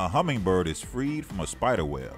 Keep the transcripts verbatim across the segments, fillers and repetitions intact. A hummingbird is freed from a spider web.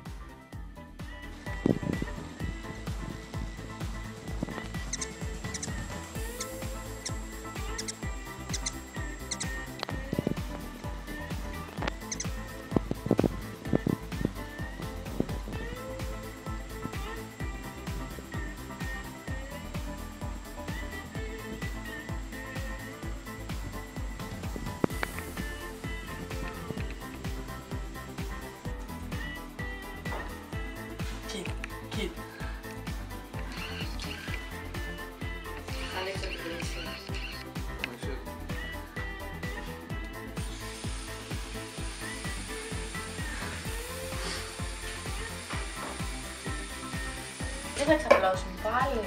Ich will kein Blauschen Ball.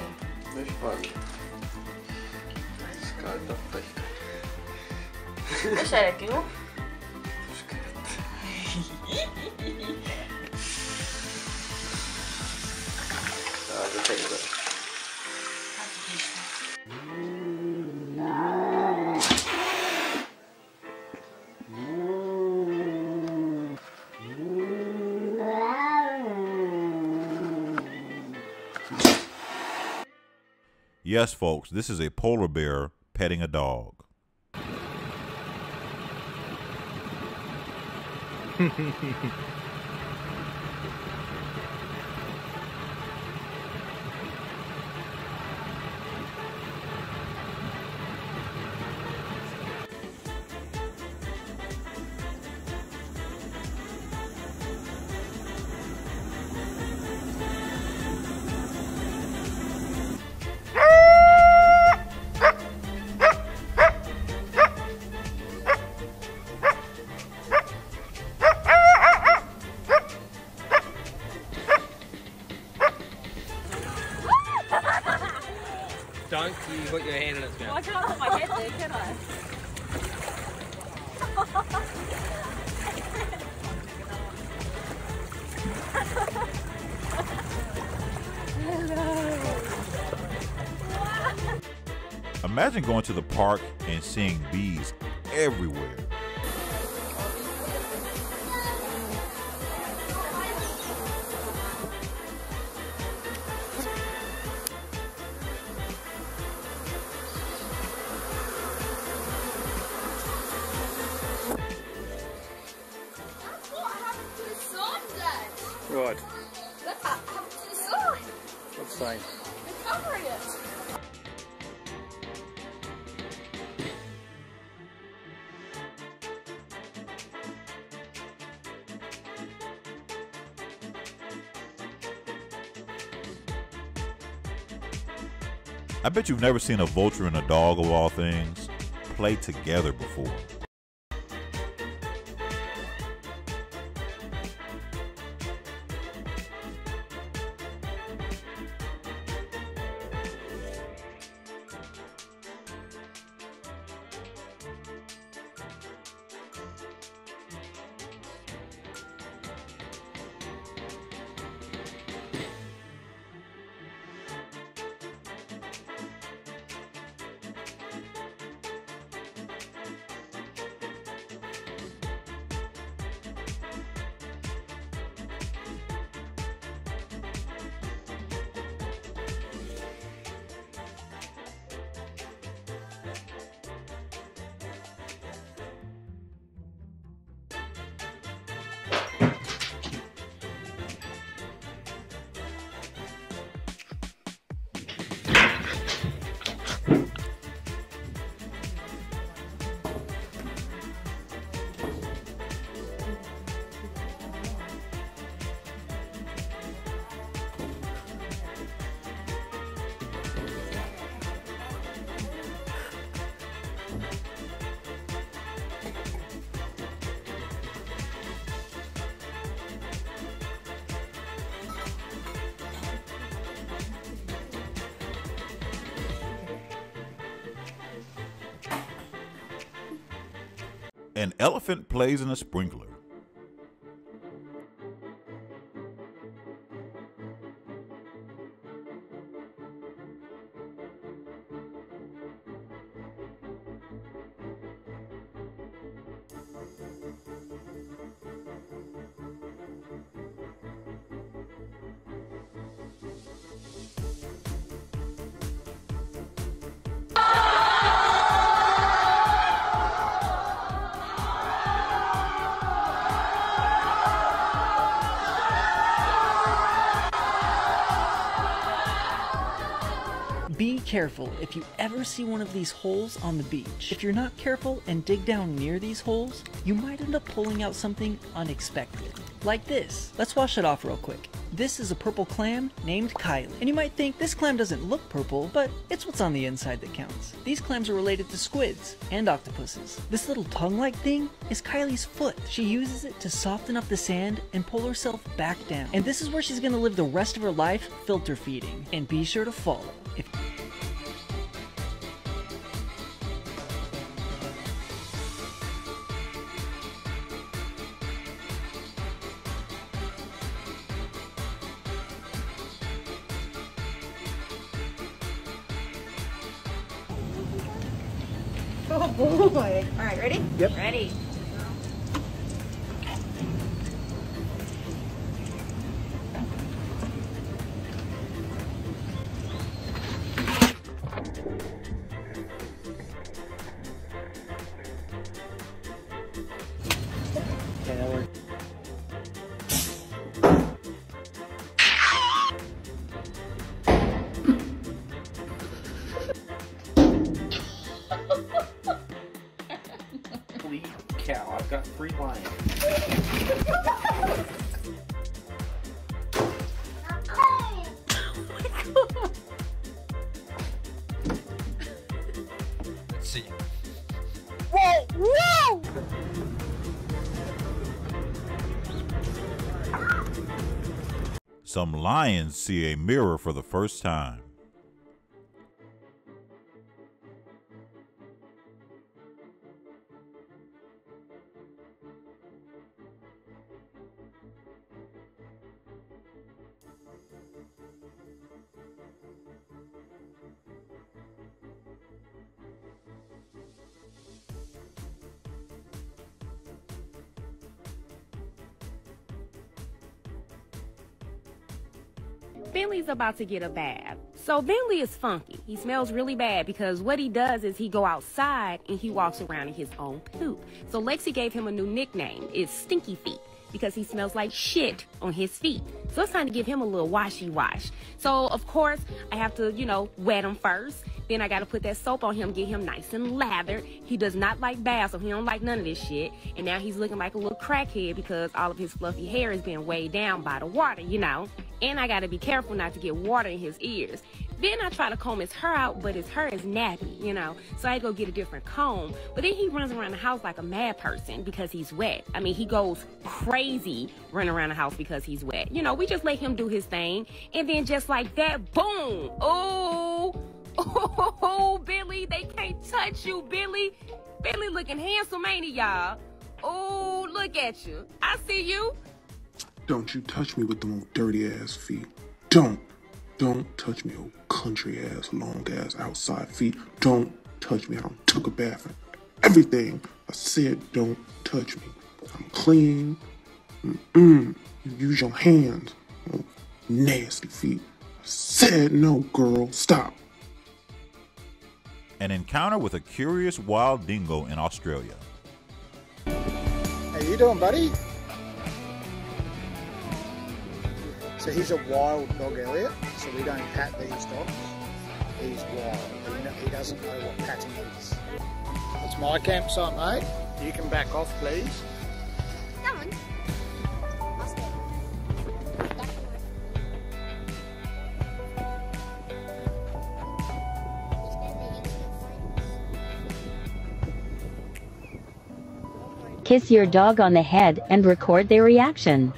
Nicht Ball. Das ist geil, das ist echt geil. Ist er der Glue? Das ist geil. Ah, das ist geil. Yes, folks, this is a polar bear petting a dog. Put your hand in its mouth. Well, I can't put my head there, can I? Imagine going to the park and seeing bees everywhere. Right. Look, I haven't to the side. What's saying? They're covering it. I bet you've never seen a vulture and a dog of all things play together before. An elephant plays in a sprinkler. careful if you ever see one of these holes on the beach. If you're not careful and dig down near these holes, you might end up pulling out something unexpected. Like this. Let's wash it off real quick. This is a purple clam named Kylie. And you might think this clam doesn't look purple, but it's what's on the inside that counts. These clams are related to squids and octopuses. This little tongue-like thing is Kylie's foot. She uses it to soften up the sand and pull herself back down. And this is where she's gonna live the rest of her life, filter feeding. And be sure to follow. If Oh boy. All right, ready? Yep. Ready. Okay, that worked. Cow, I've got free wine. Oh my God. Let's see. Whoa! Whoa! Some lions see a mirror for the first time. Finley's about to get a bath. So Finley is funky. He smells really bad because what he does is he go outside and he walks around in his own poop. So Lexi gave him a new nickname. It's Stinky Feet because he smells like shit on his feet. So it's time to give him a little washy wash. So of course I have to, you know, wet him first. Then I gotta put that soap on him, get him nice and lathered. He does not like baths, so he don't like none of this shit. And now he's looking like a little crackhead because all of his fluffy hair is being weighed down by the water, you know. And I gotta be careful not to get water in his ears. Then I try to comb his hair out, but his hair is nappy, you know. So I go get a different comb. But then he runs around the house like a mad person because he's wet. I mean, he goes crazy running around the house because he's wet. You know, we just let him do his thing. And then just like that, boom! Oh! Oh, Billy, they can't touch you, Billy. Billy looking handsome, ain't he, y'all? Oh, look at you. I see you. Don't you touch me with them dirty-ass feet. Don't. Don't touch me, old country-ass, long-ass, outside feet. Don't touch me. I done took a bath and everything. I said don't touch me. I'm clean. Mm-mm. You use your hands. Oh, nasty feet. I said no, girl. Stop. An encounter with a curious wild dingo in Australia. How you doing, buddy? So he's a wild dog, Elliot. So we don't pat these dogs. He's wild. He doesn't know what patting is. It's my campsite, mate. You can back off, please. Come on. Kiss your dog on the head and record their reaction.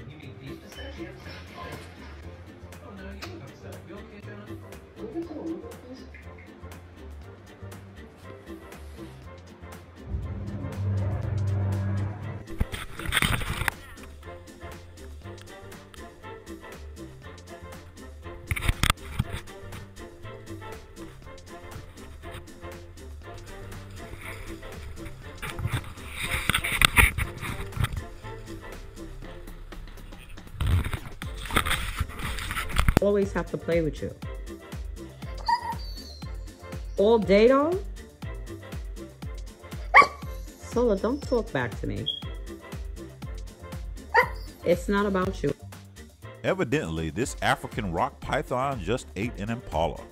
Always have to play with you. All day long? Sola, don't talk back to me. It's not about you. Evidently, this African rock python just ate an impala.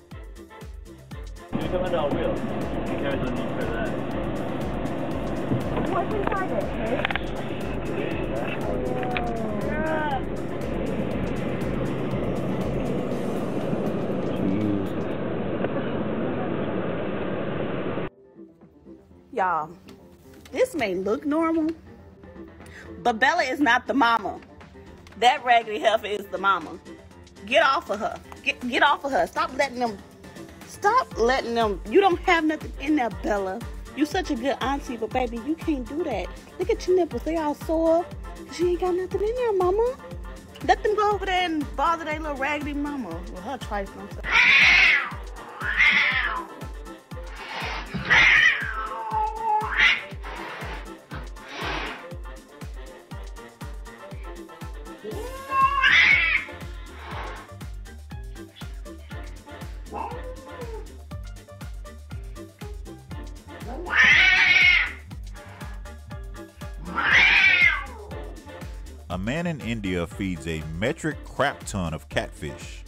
Somehow will. There's no need for that. What's inside it, Paige? Y'all, this may look normal, but Bella is not the mama. That raggedy heifer is the mama. Get off of her. Get, get off of her. Stop letting them... Stop letting them... You don't have nothing in there, Bella. You such a good auntie, but baby, you can't do that. Look at your nipples. They all sore. She ain't got nothing in there, mama. Let them go over there and bother their little raggedy mama with her trifling. A man in India feeds a metric crap ton of catfish.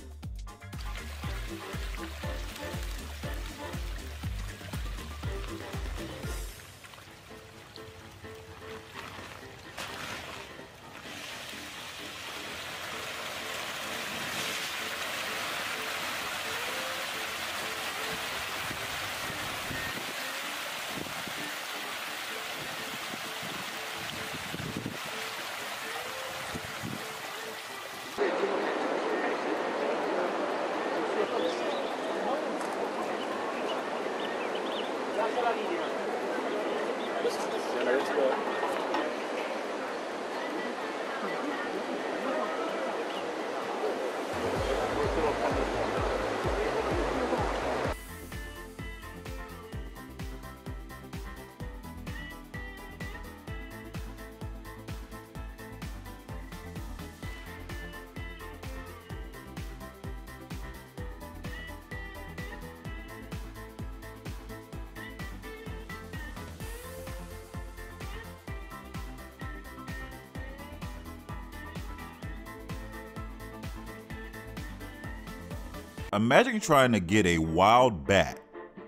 Imagine trying to get a wild bat,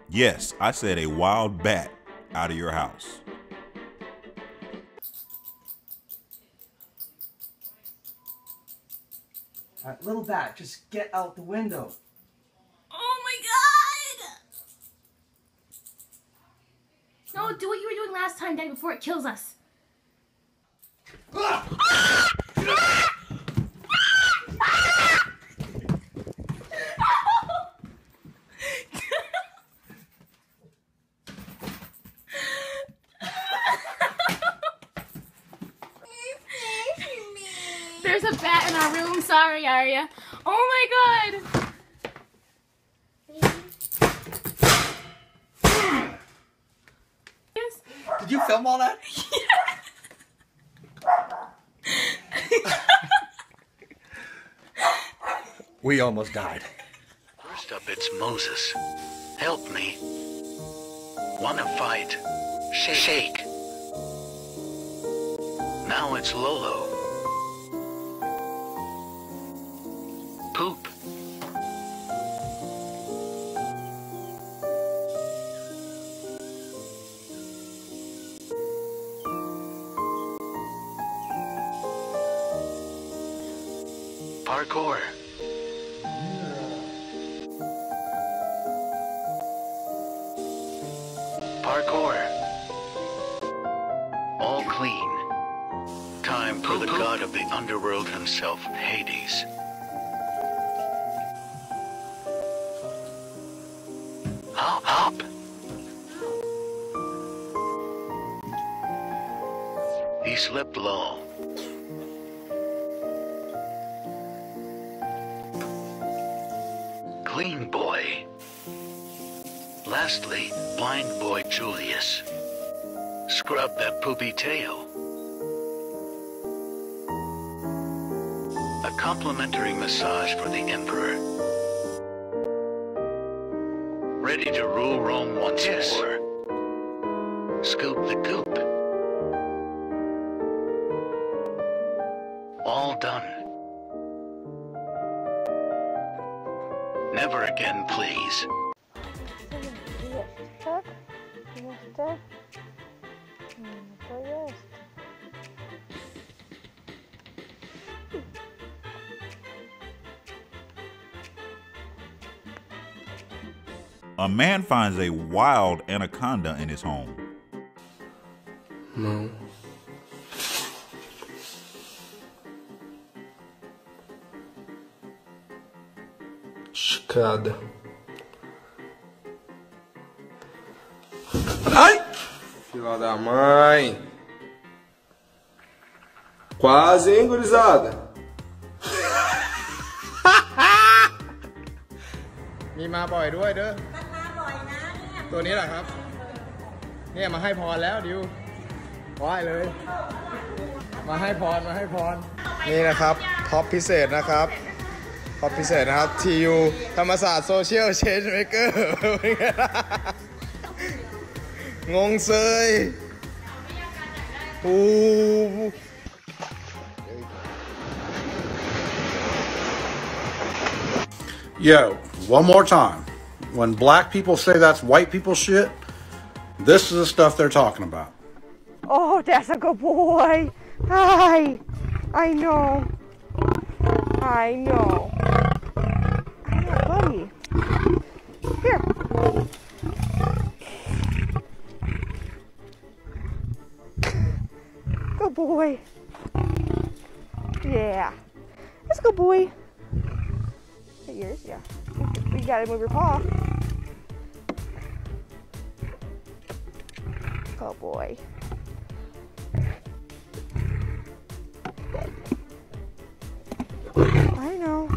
yes, I said a wild bat, out of your house. All right, little bat, just get out the window. Oh my God! No, do what you were doing last time, Dad, before it kills us. Ah! Ah! Ah! Sorry, Aria. Oh my God! Did you film all that? Yeah. We almost died. First up, it's Moses. Help me. Wanna fight? Shake. Now it's Lolo. Poop. Parkour. Parkour. All clean. Time for the god of the underworld himself, Hades. Slip low. Clean boy. Lastly, blind boy Julius. Scrub that poopy tail. A complimentary massage for the Emperor. Ready to rule Rome once yes. more. Scoop the goop. Done. Never again, please. это поезд. A man finds a wild anaconda in his home. No. Escada. Ai! Filha da mãe. Quase, hein, gurizada? Me ma boyด้วยเด้อ ตัวนี้แหละครับเนี่ยมาให้พรแล้วดิวไหว้เลยมาให้พรมาให้พรนี่นะครับท็อปพิเศษนะครับท็อปพิเศษนะครับทียูธรรมศาสตร์โซเชียลเชนจ์เมเกอร์งงเซยปูYo, one more time. When black people say that's white people shit, this is the stuff they're talking about. Oh, that's a good boy. Hi. I know. I know. I know, buddy. Here. Good boy. Yeah. That's a good boy. Yours, yeah. You gotta move your paw. Oh boy. I know.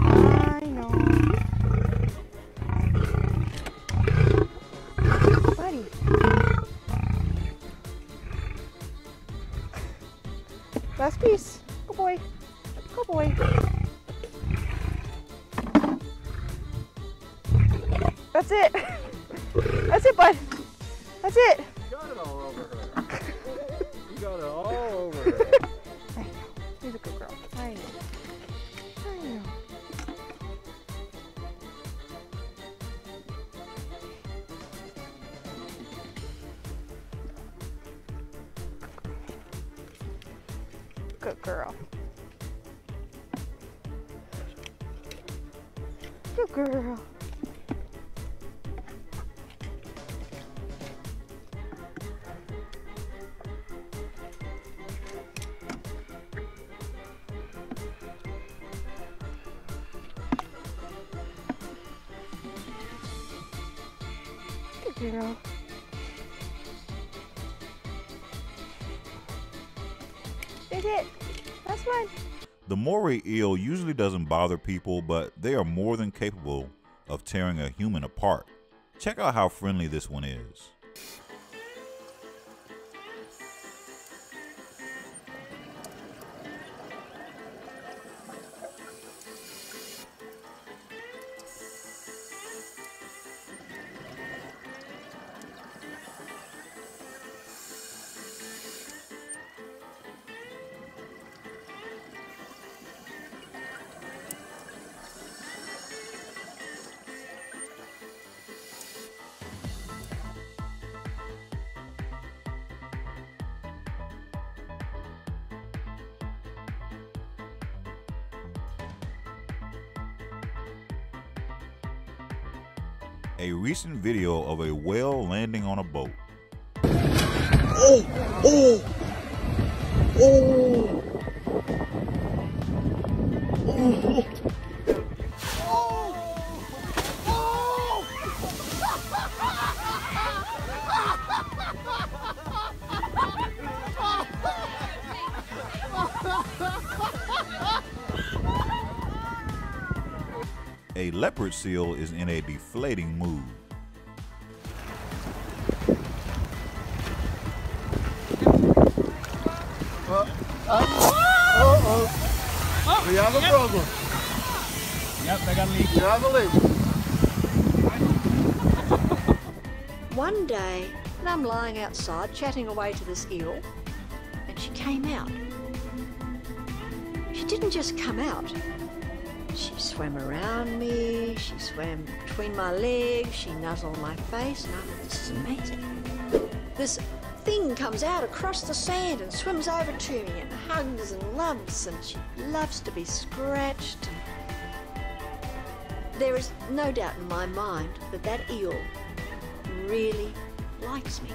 I know. Buddy. Last piece. Good boy. Good boy. That's it. That's it, bud. That's it. You got it all over her. You got it all over her. I know. She's a good girl. I know. I know. Good girl. Good girl. Girl. That's it. That's fine. The moray eel usually doesn't bother people, but they are more than capable of tearing a human apart. Check out how friendly this one is. A recent video of a whale landing on a boat. Oh! Oh! Oh! Oh! A leopard seal is in a deflating mood. Uh, uh, uh-oh. Oh, we have a yep. problem. Yep, they got leak. We have a leak. One day, and I'm lying outside chatting away to this eel, and she came out. She didn't just come out. She swam around me, she swam between my legs, she nuzzled my face, and I thought, this is amazing. this thing comes out across the sand and swims over to me and hugs and loves, and she loves to be scratched. There is no doubt in my mind that that eel really likes me.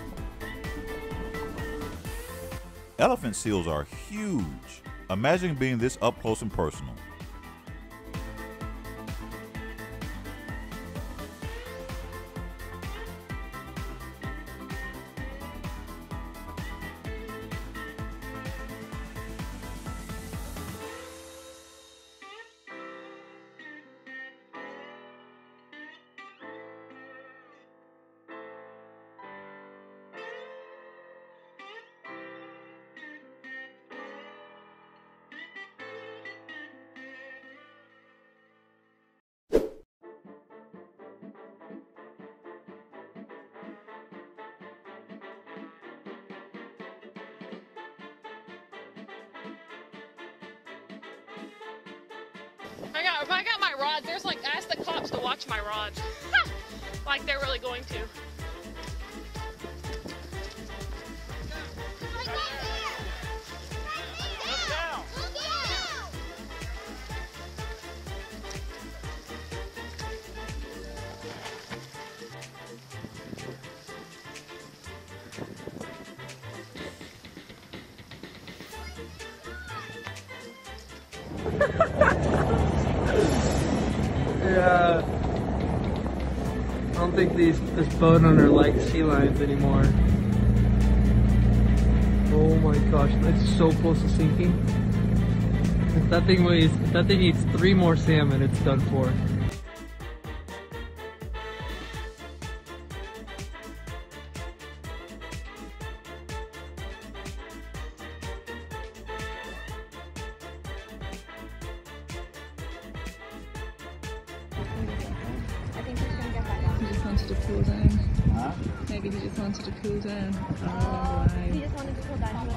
Elephant seals are huge. Imagine being this up close and personal. I got, if I got my rods, there's like, I asked the cops to watch my rods. Like they're really going to. I don't think these, this boat owner likes sea lions anymore. Oh my gosh, that's so close to sinking. If that thing weighs, if that thing eats three more salmon, it's done for. To cool down. Huh? Maybe he just wanted to cool down. Oh, uh, right. He just wanted to cool down.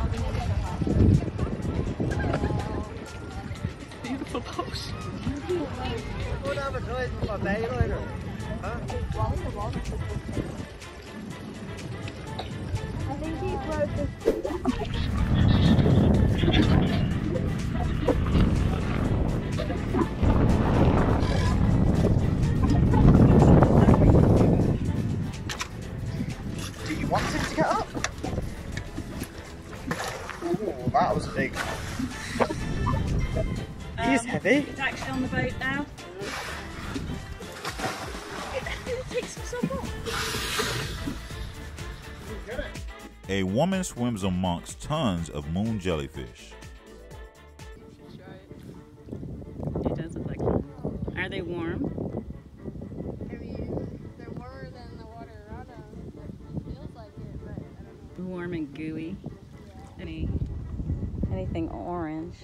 Beautiful pose. Go down the toilet for a day later. Huh? I think he broke the... Want him to get up? Ooh, that was big. um, He's heavy. He's actually on the boat now. It takes himself off. A woman swims amongst tons of moon jellyfish. It does look like them. Are they warm? Warm and gooey. Any anything orange.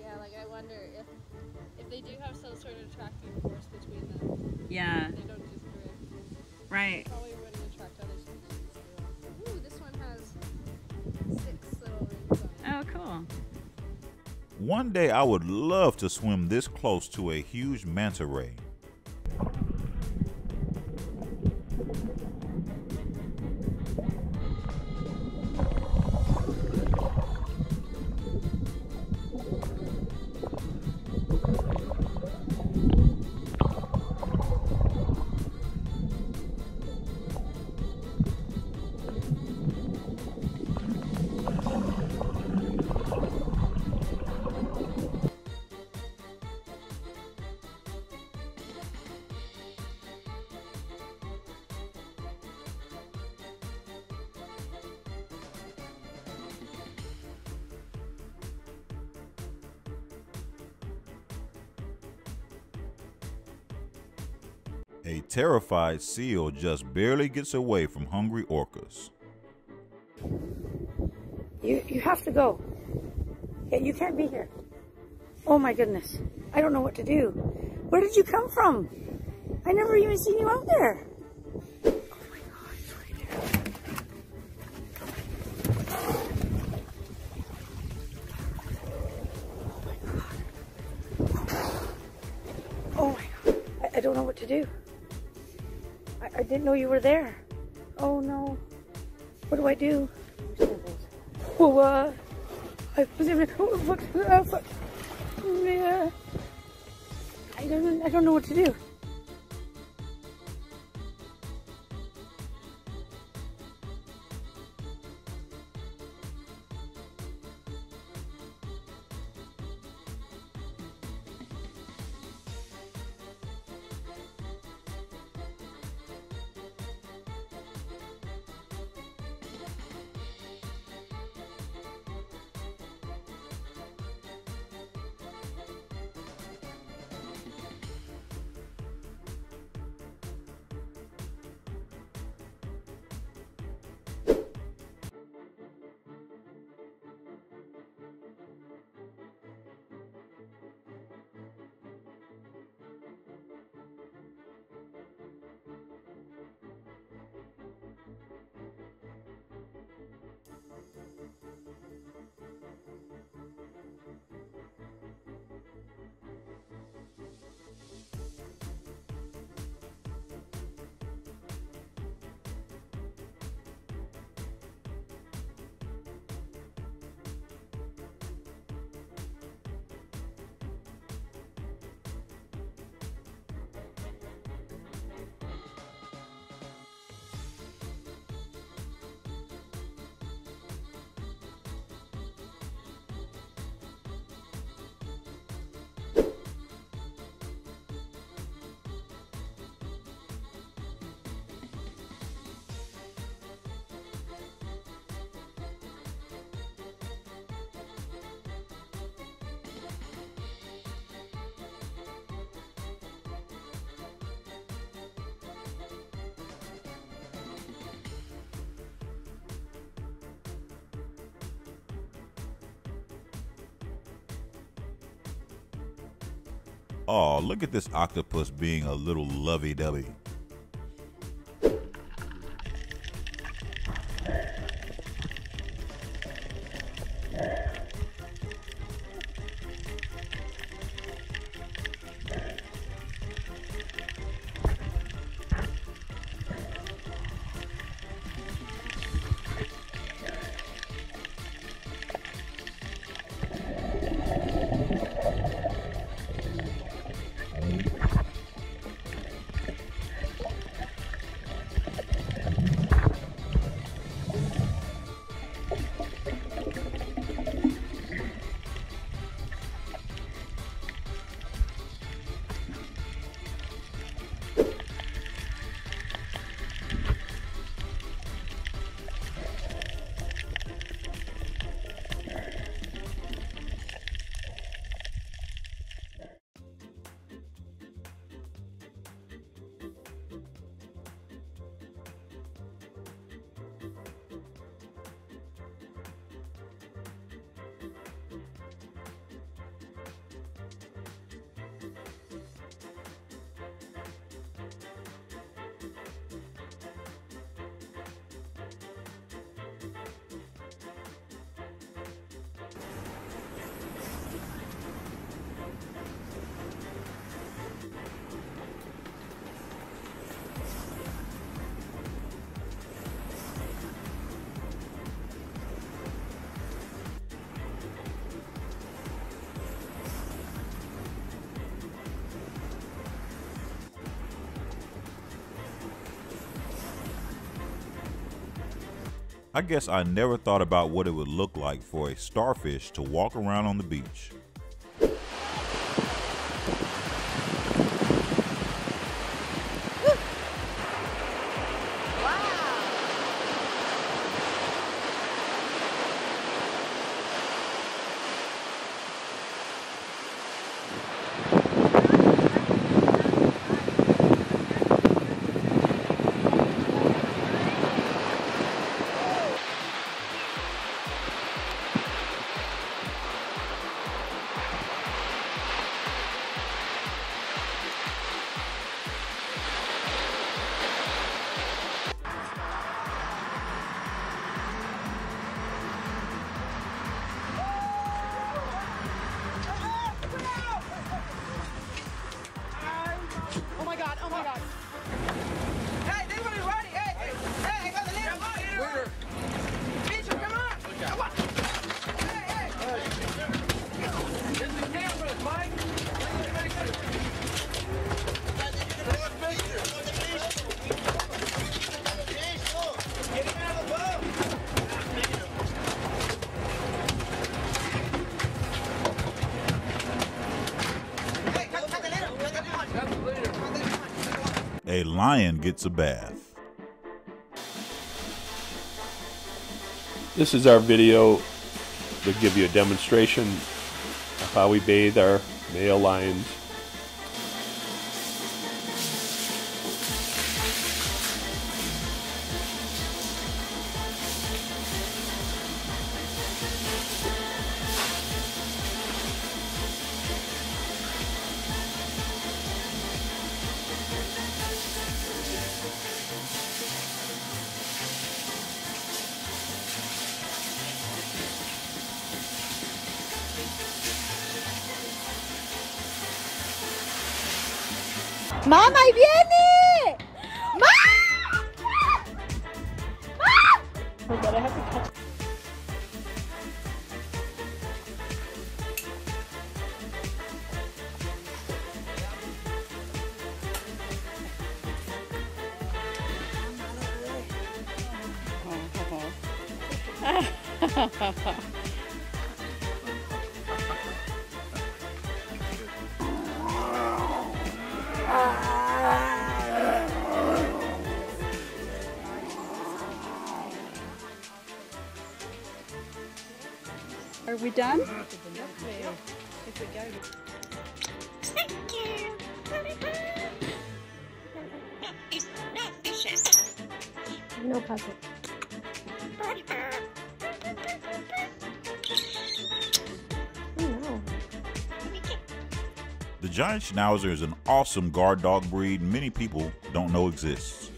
Yeah, like I wonder if if they do have some sort of attractive force between them. Yeah. They don't just drift. Right. They probably wouldn't attract other species. Ooh, this one has six little rings on it. Oh, cool. One day I would love to swim this close to a huge manta ray. A terrified seal just barely gets away from hungry orcas. You, you have to go. You can't be here. Oh my goodness. I don't know what to do. Where did you come from? I never even seen you out there. Oh my God, it's right there. Oh my God. Oh my God. I, I don't know what to do. I didn't know you were there. Oh no. What do I do? Well, uh, I was in a book. Oh, fuck. Yeah. I don't, I don't know what to do. Aw, look at this octopus being a little lovey-dovey. I guess I never thought about what it would look like for a starfish to walk around on the beach. a lion gets a bath. This is our video to give you a demonstration of how we bathe our male lions. ¡Mamá, ahí viene! ¡Mamá! ¡Mamá! Are we done? No puzzle. The giant schnauzer is an awesome guard dog breed many people don't know exists.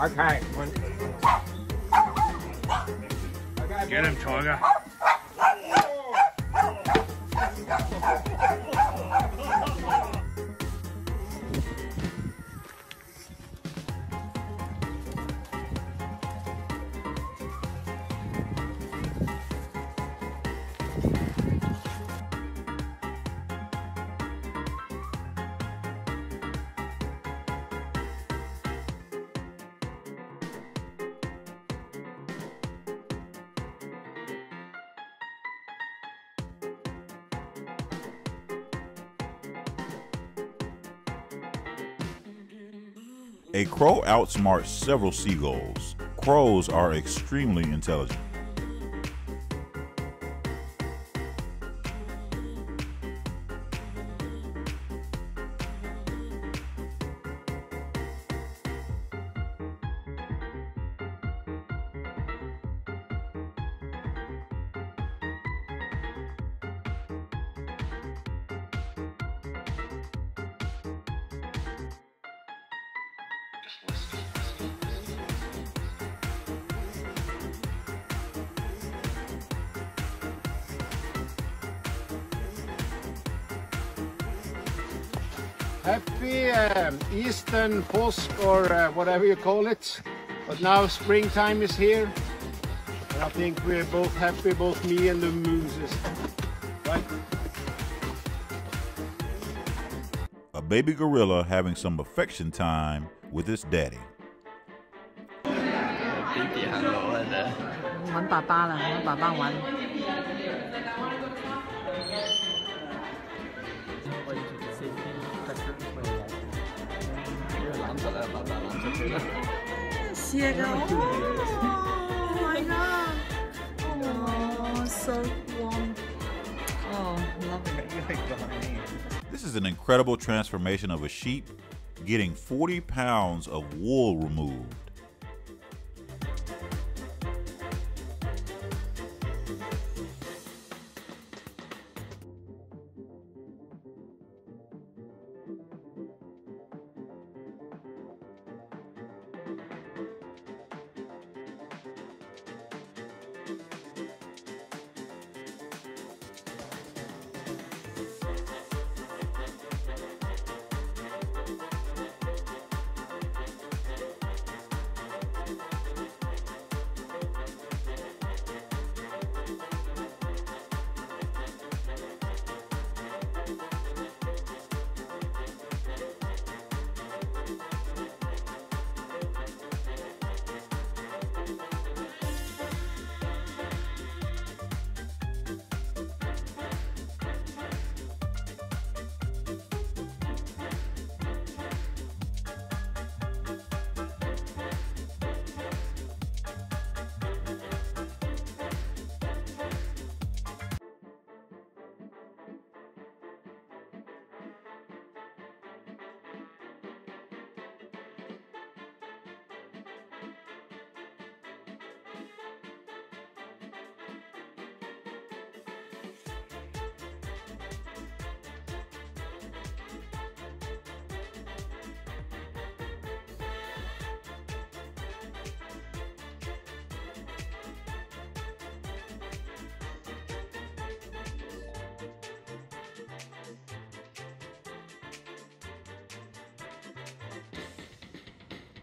Okay. Get him, Torga. A crow outsmarts several seagulls. Crows are extremely intelligent. Happy um, Eastern Påsk, or uh, whatever you call it. But now springtime is here, and I think we're both happy, both me and the Moses. Right? A baby gorilla having some affection time with its daddy. 啊！揾爸爸啦，揾爸爸揾。我要做四天特級嘅嘢，呢個攬實啦，爸爸攬實佢啦。是啊，哦，係啊，哦 ，so warm. Oh, lovely. This is an incredible transformation of a sheep getting forty pounds of wool removed.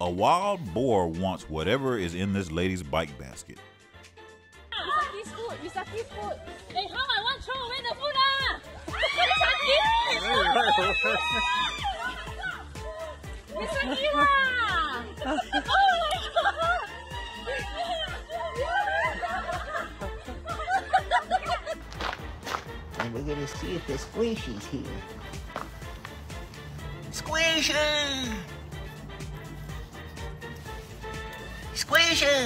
A wild boar wants whatever is in this lady's bike basket. You suck his food. You suck his food. Hey, how I want to throw away the food, ah? You suck his food. Oh my God. And we're gonna see if the squishy's here. Squishy. Squishy!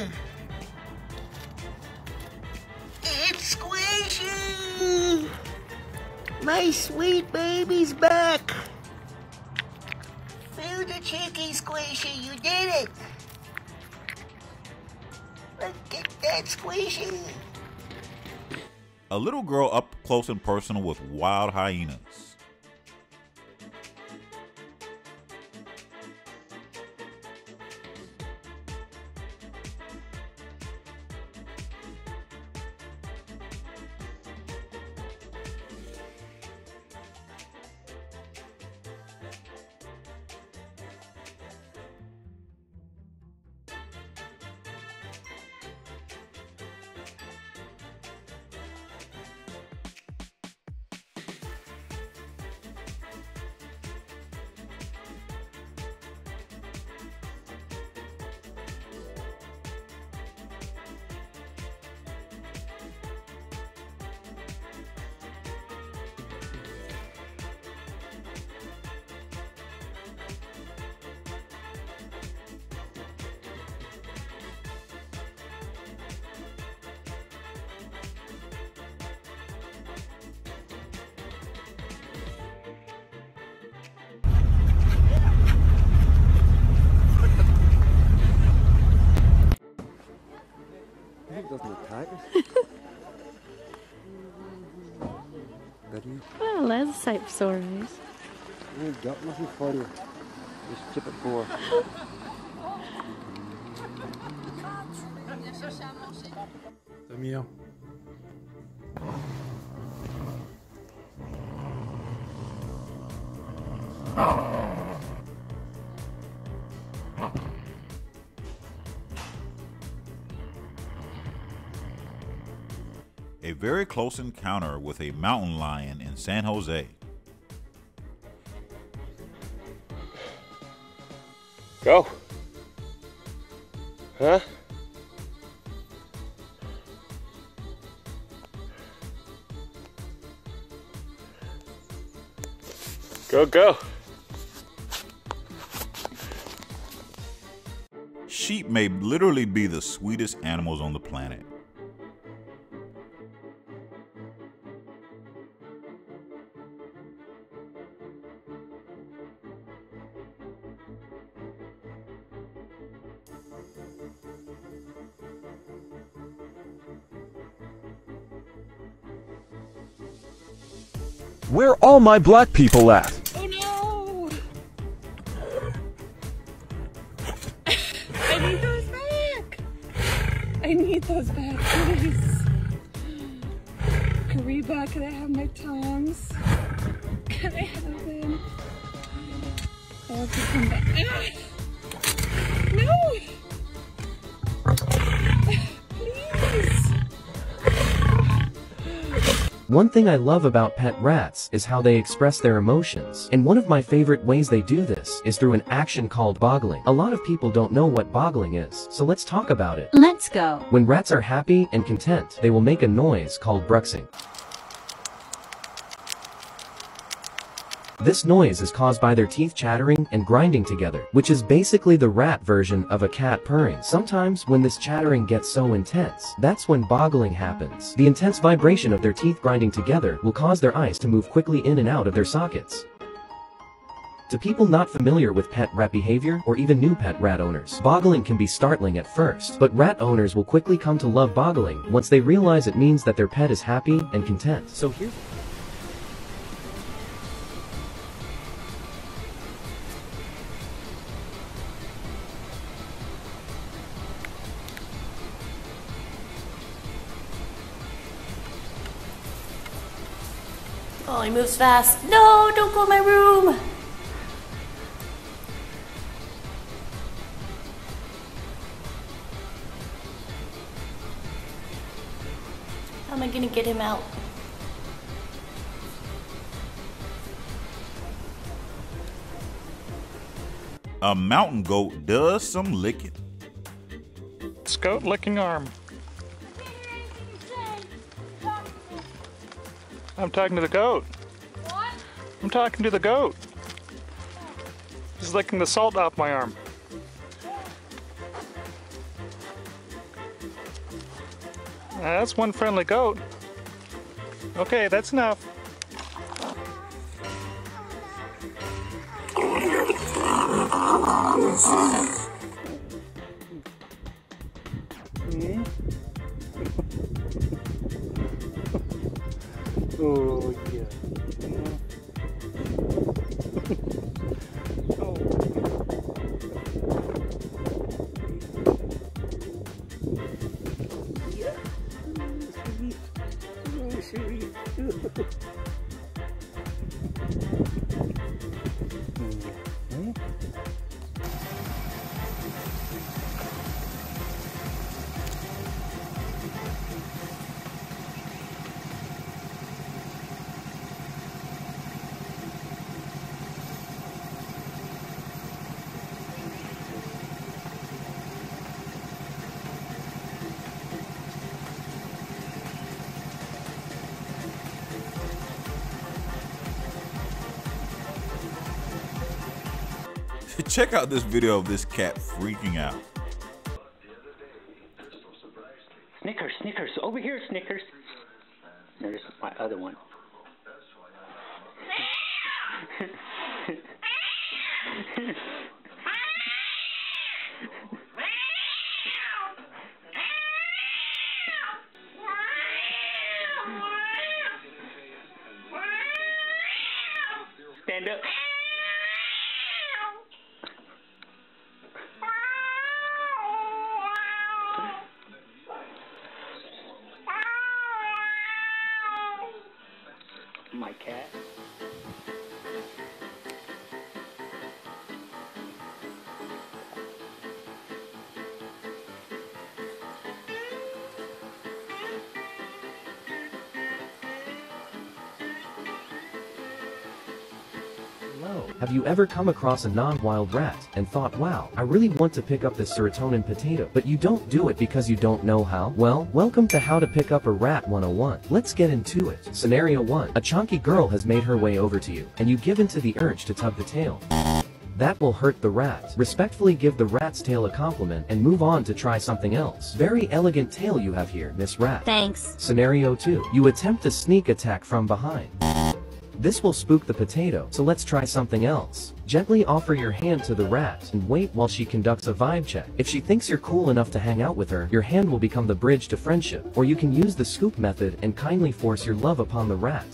It's Squishy! My sweet baby's back! Feel the cheeky, Squishy, you did it! Look at that, Squishy! A little girl up close and personal with wild hyenas. Well, that's type sorrows. We got nothing for you. Just tip it for. A very close encounter with a mountain lion in San Jose. Go. Huh? Go, go. Sheep may literally be the sweetest animals on the planet. Where all my black people at? Oh no! I need those back! I need those back, please. Kariba, can I have my toms? Can I have them? I want to come back. Ah! No! Please! One thing I love about pet rats is how they express their emotions, and one of my favorite ways they do this is through an action called boggling. A lot of people don't know what boggling is, so let's talk about it. Let's go. When rats are happy and content, they will make a noise called bruxing. This noise is caused by their teeth chattering and grinding together, which is basically the rat version of a cat purring. Sometimes when this chattering gets so intense, that's when boggling happens. The intense vibration of their teeth grinding together will cause their eyes to move quickly in and out of their sockets. To people not familiar with pet rat behavior or even new pet rat owners, boggling can be startling at first, but rat owners will quickly come to love boggling once they realize it means that their pet is happy and content. So here. Oh, he moves fast. No, don't go in my room. How am I gonna get him out? A mountain goat does some licking. It's goat licking arm. I'm talking to the goat. What? I'm talking to the goat. He's licking the salt off my arm. That's one friendly goat. Okay, that's enough. Oh, yeah. Oh. Yeah. Oh, sweet. Oh, sweet. Check out this video of this cat freaking out. Snickers, Snickers, over here, Snickers. There's my other one. Stand up. Oh. Have you ever come across a non-wild rat and thought, wow, I really want to pick up this serotonin potato, but you don't do it because you don't know how? Well, welcome to How to Pick Up a Rat one oh one. Let's get into it. Scenario one. A chunky girl has made her way over to you, and you give in to the urge to tug the tail. That will hurt the rat. Respectfully give the rat's tail a compliment and move on to try something else. Very elegant tail you have here, Miss Rat. Thanks. Scenario two. You attempt a sneak attack from behind. This will spook the potato, so let's try something else. Gently offer your hand to the rat and wait while she conducts a vibe check. If she thinks you're cool enough to hang out with her, your hand will become the bridge to friendship, or you can use the scoop method and kindly force your love upon the rat.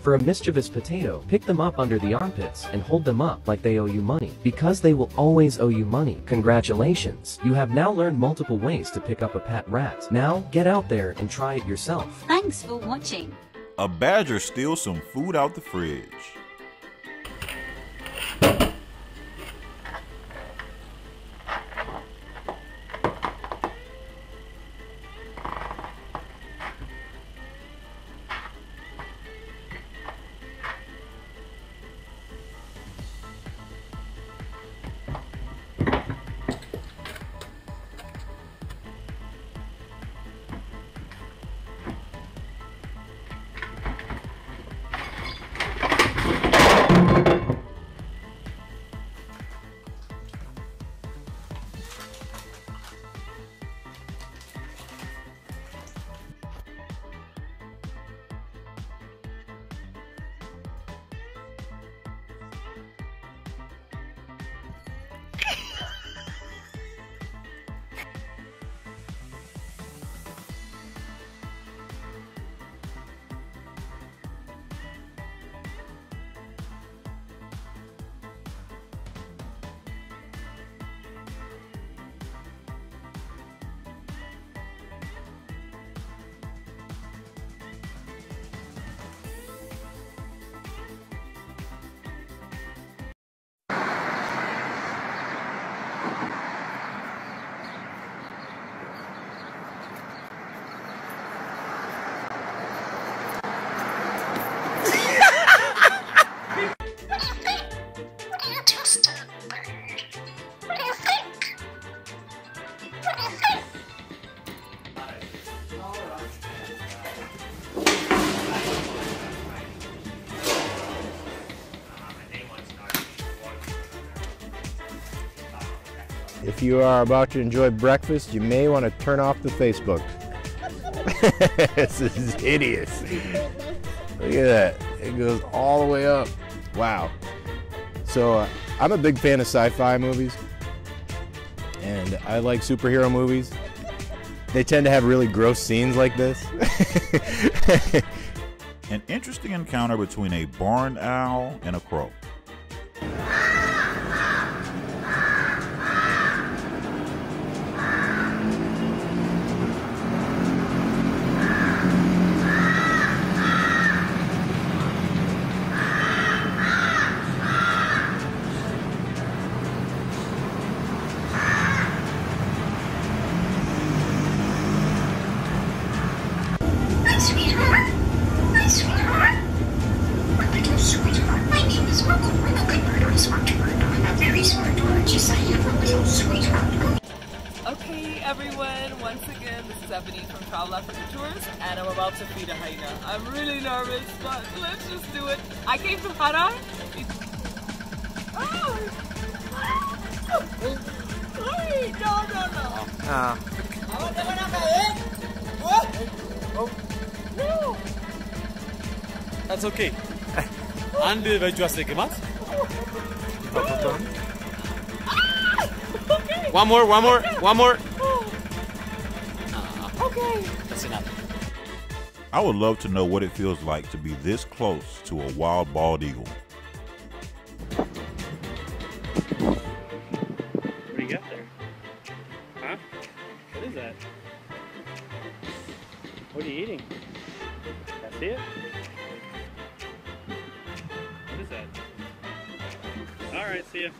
For a mischievous potato, pick them up under the armpits and hold them up like they owe you money, because they will always owe you money. Congratulations, you have now learned multiple ways to pick up a pet rat. Now, get out there and try it yourself. Thanks for watching. A badger steals some food out the fridge. If you are about to enjoy breakfast, you may want to turn off the Facebook. This is hideous. Look at that. It goes all the way up. Wow. So uh, I'm a big fan of sci-fi movies, and I like superhero movies. They tend to have really gross scenes like this. An interesting encounter between a barn owl and a crow. That's okay. Andy vai just take him out. One more, one more, one more. Okay. That's enough. I would love to know what it feels like to be this close to a wild bald eagle. What do you got there? Huh? What is that? What are you eating? That's it? Alright, see ya.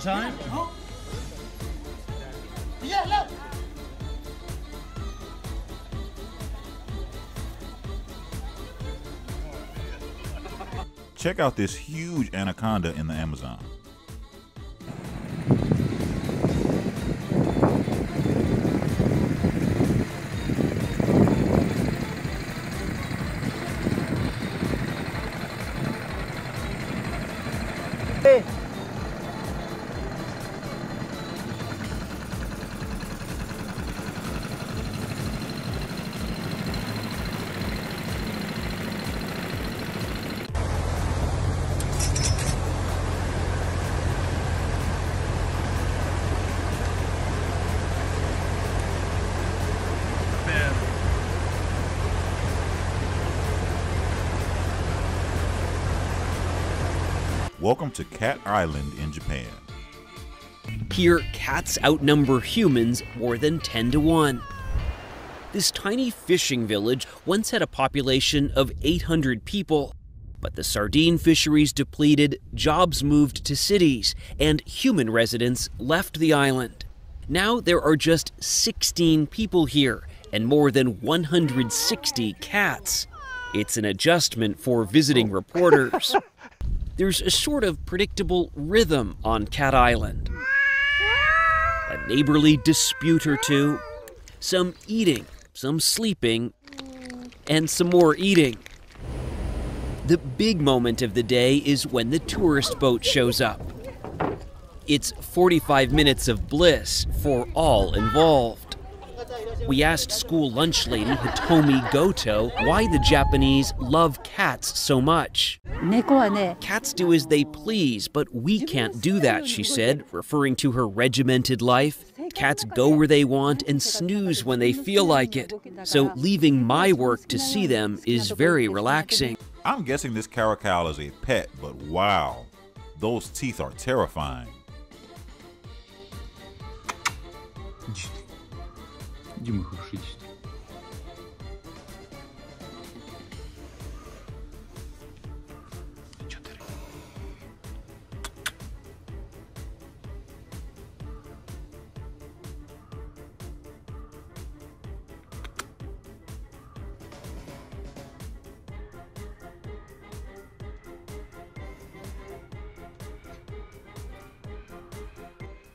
Time? Oh. Yeah, look. Check out this huge anaconda in the Amazon. Welcome to Cat Island in Japan. Here, cats outnumber humans more than ten to one. This tiny fishing village once had a population of eight hundred people, but the sardine fisheries depleted, jobs moved to cities, and human residents left the island. Now there are just sixteen people here and more than one hundred sixty cats. It's an adjustment for visiting reporters. There's a sort of predictable rhythm on Cat Island. A neighborly dispute or two, some eating, some sleeping, and some more eating. The big moment of the day is when the tourist boat shows up. It's forty-five minutes of bliss for all involved. We asked school lunch lady Hitomi Goto why the Japanese love cats so much. Cats do as they please, but we can't do that, she said, referring to her regimented life. Cats go where they want and snooze when they feel like it. So leaving my work to see them is very relaxing. I'm guessing this caracal is a pet, but wow, those teeth are terrifying.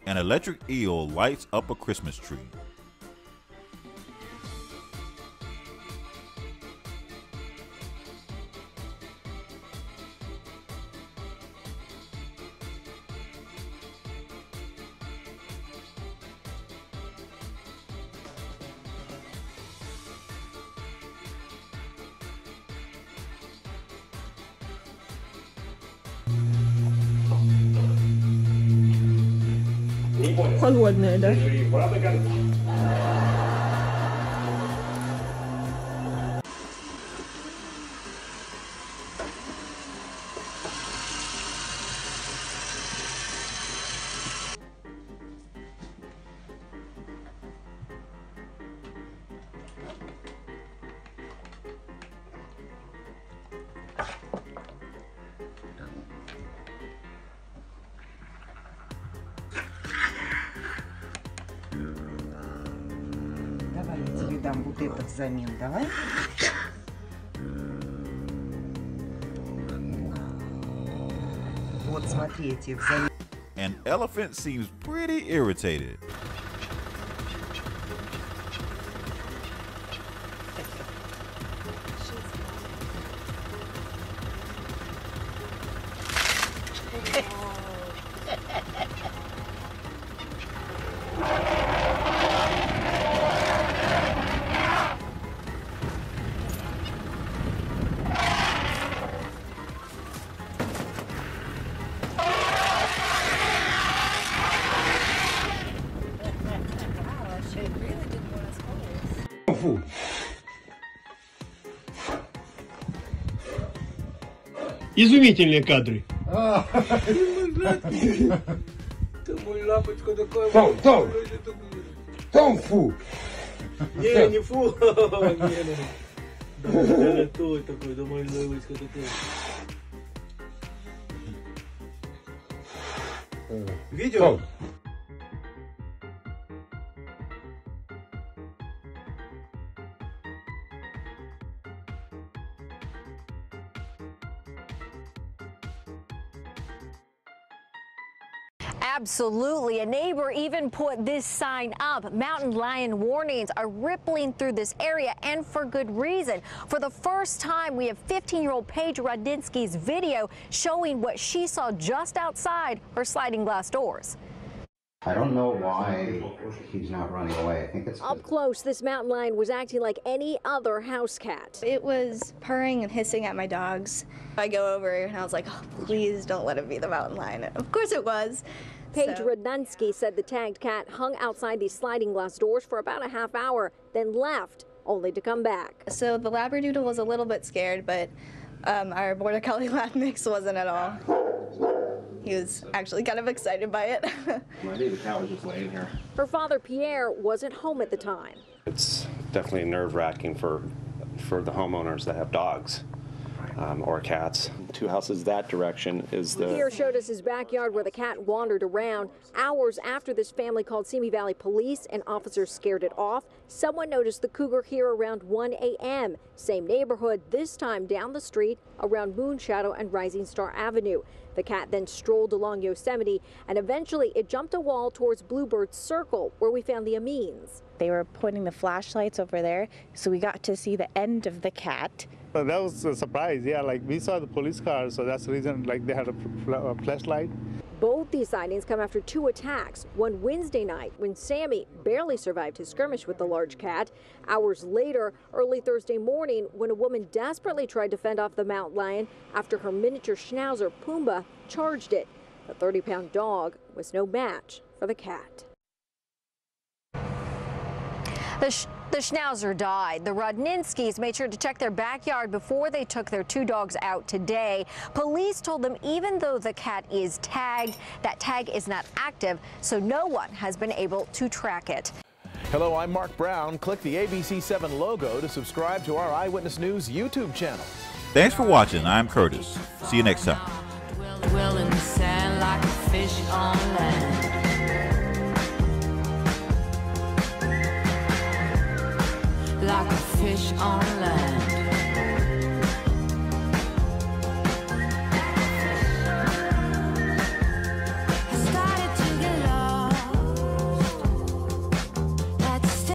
An electric eel lights up a Christmas tree. Холодная, да? Взамен, давай. Вот, смотри, эти взамен. An elephant seems pretty irritated. food. Изумительные кадры. Том, Том, фу. Не, не фу. Да, той такой, домальная войска такой. Видео? Absolutely. A neighbor even put this sign up. Mountain lion warnings are rippling through this area, and for good reason. For the first time, we have fifteen-year-old Paige Radunsky's video showing what she saw just outside her sliding glass doors. I don't know why he's not running away. I think it's up close. This mountain lion was acting like any other house cat. It was purring and hissing at my dogs. I go over and I was like, oh, please don't let it be the mountain lion. And of course it was. Paige so. Radunsky said the tagged cat hung outside these sliding glass doors for about a half hour, then left, only to come back. So the Labradoodle was a little bit scared, but um, our Border Collie lab mix wasn't at all. He was actually kind of excited by it. My baby cat was just laying here. Her father, Pierre, wasn't home at the time. It's definitely nerve-wracking for, for the homeowners that have dogs um, or cats. Two houses that direction is the... Pierre showed us his backyard where the cat wandered around. Hours after this family called Simi Valley police and officers scared it off, someone noticed the cougar here around one A M Same neighborhood, this time down the street around Moon Shadow and Rising Star Avenue. The cat then strolled along Yosemite, and eventually it jumped a wall towards Bluebird Circle, where we found the Amines. They were pointing the flashlights over there, so we got to see the end of the cat. Well, that was a surprise, yeah. Like, we saw the police car, so that's the reason, like, they had a flashlight. Both these sightings come after two attacks, one Wednesday night when Sammy barely survived his skirmish with the large cat. Hours later, early Thursday morning, when a woman desperately tried to fend off the mountain lion after her miniature schnauzer, Pumba, charged it. The thirty-pound dog was no match for the cat. The, sh the schnauzer died. The Rodninskys made sure to check their backyard before they took their two dogs out today. Police told them even though the cat is tagged, that tag is not active, so no one has been able to track it. Hello, I'm Mark Brown. Click the A B C seven logo to subscribe to our Eyewitness News YouTube channel. Thanks for watching. I'm Curtis. See you next time. Well, in the sand like a fish on land. Like a fish on land.